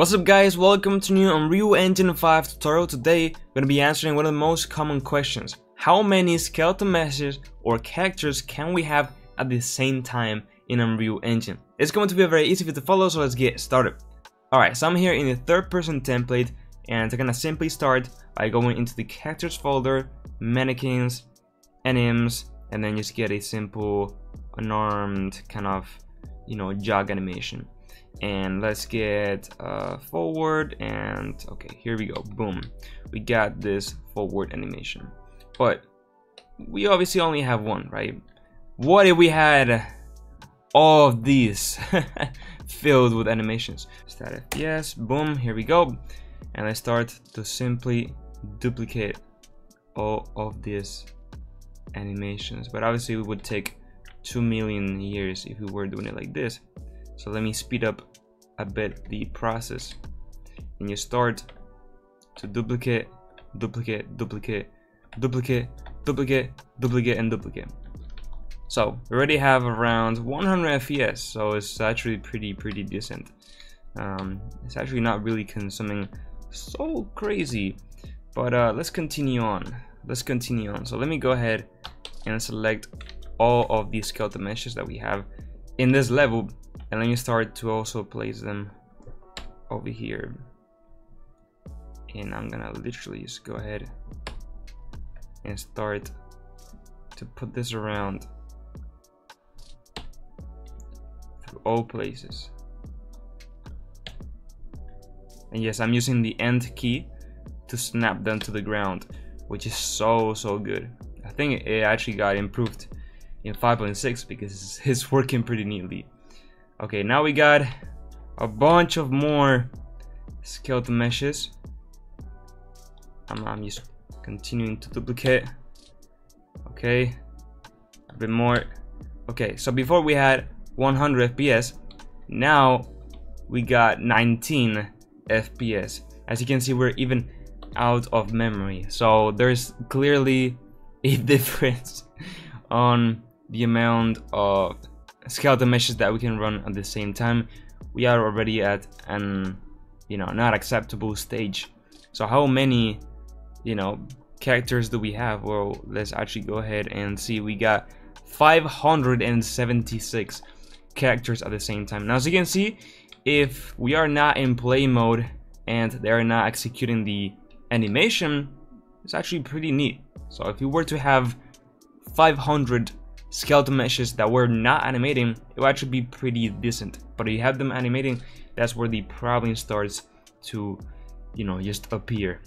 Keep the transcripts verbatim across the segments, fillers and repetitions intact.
What's up guys, welcome to new Unreal Engine five tutorial. Today we're going to be answering one of the most common questions. How many skeletal meshes or characters can we have at the same time in Unreal Engine? It's going to be a very easy video to follow, so let's get started. Alright, so I'm here in the third person template and I'm going to simply start by going into the characters folder, mannequins, anims, and then just get a simple unarmed kind of, you know, jog animation. And let's get uh, forward, and okay, here we go, boom, we got this forward animation. But we obviously only have one, right? What if we had all of these filled with animations? Static, yes, boom, here we go. And I start to simply duplicate all of these animations, but obviously it would take two million years if we were doing it like this. So let me speed up a bit the process, and you start to duplicate, duplicate, duplicate, duplicate, duplicate, duplicate, and duplicate. So we already have around one hundred F P S, so it's actually pretty, pretty decent. Um, it's actually not really consuming so crazy, but uh, let's continue on. Let's continue on. So let me go ahead and select all of these skeletal meshes that we have in this level. And let me start to also place them over here. And I'm gonna literally just go ahead and start to put this around through all places. And yes, I'm using the end key to snap them to the ground, which is so, so good. I think it actually got improved in five point six because it's working pretty neatly. Okay, now we got a bunch of more skeletal meshes. I'm, I'm just continuing to duplicate. Okay, a bit more. Okay, so before we had one hundred F P S, now we got nineteen F P S. As you can see, we're even out of memory. So there's clearly a difference on the amount of skeletal meshes that we can run at the same time. We are already at an, you know, not acceptable stage. So how many, you know, characters do we have? Well, let's actually go ahead and see. We got five hundred seventy-six characters at the same time. Now, as you can see, if we are not in play mode and they are not executing the animation, it's actually pretty neat. So if we were to have five hundred skeletal meshes that were not animating, it would actually be pretty decent. But if you have them animating, that's where the problem starts to, you know, just appear.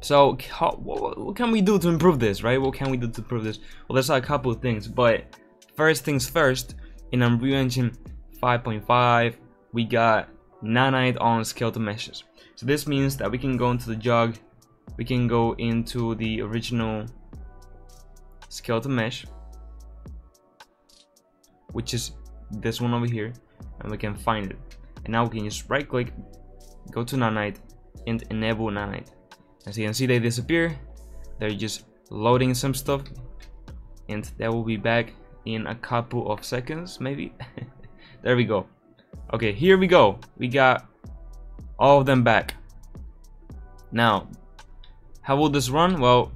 So how, what, what can we do to improve this, right? What can we do to improve this? Well, there's a couple of things, but first things first, in Unreal Engine five point five, we got Nanite on skeletal meshes. So this means that we can go into the jog, we can go into the original skeletal mesh, which is this one over here, and we can find it. And now we can just right click, go to Nanite, and enable Nanite. As you can see, they disappear. They're just loading some stuff, and they will be back in a couple of seconds, maybe. There we go. Okay, here we go. We got all of them back. Now, how will this run? Well,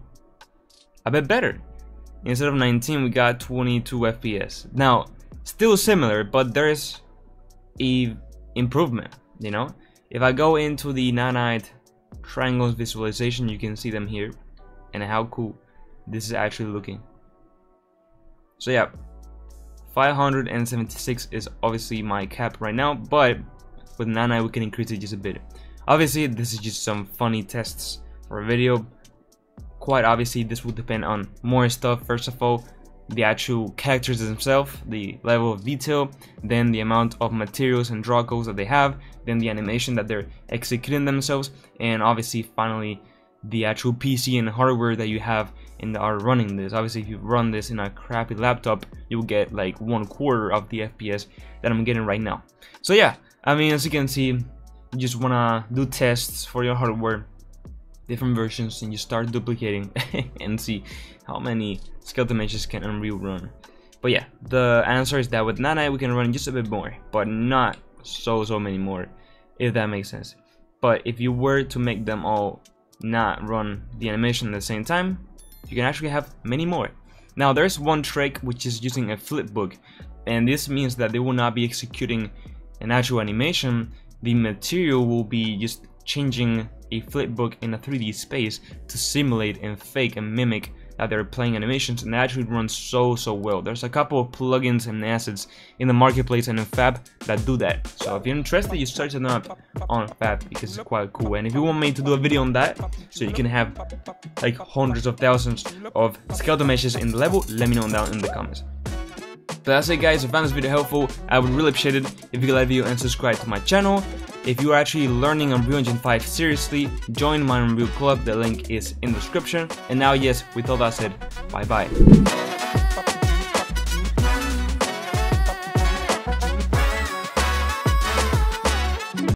a bit better. Instead of nineteen, we got twenty-two F P S. Now, still similar, but there is a improvement, you know. If I go into the Nanite triangles visualization, you can see them here, and how cool this is actually looking. So yeah, five hundred seventy-six is obviously my cap right now, but with Nanite we can increase it just a bit. Obviously, this is just some funny tests for a video. Quite obviously, this will depend on more stuff. First of all, the actual characters themselves, the level of detail, then the amount of materials and draw codes that they have, then the animation that they're executing themselves, and obviously finally the actual P C and hardware that you have and are running this. Obviously, if you run this in a crappy laptop, you'll get like one quarter of the F P S that I'm getting right now. So yeah, I mean, as you can see, you just wanna do tests for your hardware, different versions, and you start duplicating and see how many skeletal meshes can Unreal run. But yeah, the answer is that with Nanite we can run just a bit more, but not so so many more. if that makes sense. But if you were to make them all not run the animation at the same time, you can actually have many more. Now there's one trick which is using a flipbook, and this means that they will not be executing an actual animation. The material will be just changing a flipbook in a three D space to simulate and fake and mimic that they're playing animations, and they actually run so so well. There's a couple of plugins and assets in the marketplace and in Fab that do that. So if you're interested, you search them up on Fab because it's quite cool. And if you want me to do a video on that, so you can have like hundreds of thousands of skeletal meshes in the level, let me know down in the comments. So that's it guys, if you found this video helpful, I would really appreciate it if you could like the video and subscribe to my channel. If you are actually learning Unreal Engine five seriously, join my Unreal Club, the link is in the description. And now yes, with all that said, bye bye.